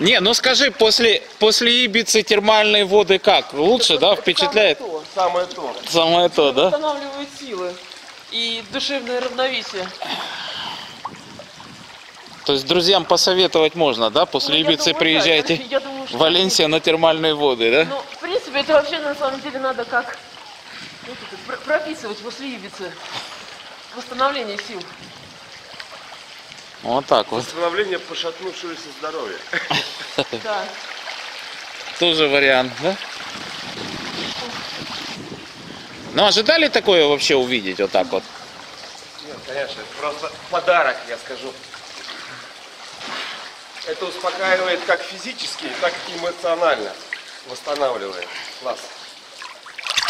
Не, ну скажи, после Ибицы термальные воды как? Лучше, да? Впечатляет? Самое то. Самое то, да? Восстанавливает силы и душевное равновесие. То есть друзьям посоветовать можно, да? После Ибицы приезжайте в Валенсию на термальные воды, да? Ну, в принципе, это вообще на самом деле надо как прописывать после Ибицы восстановление сил. Вот так вот. Восстановление пошатнувшегося здоровья. Да. Тоже вариант, да? Ну, ожидали такое вообще увидеть вот так вот? Нет, конечно, это просто подарок, я скажу. Это успокаивает как физически, так и эмоционально. Восстанавливает. Класс.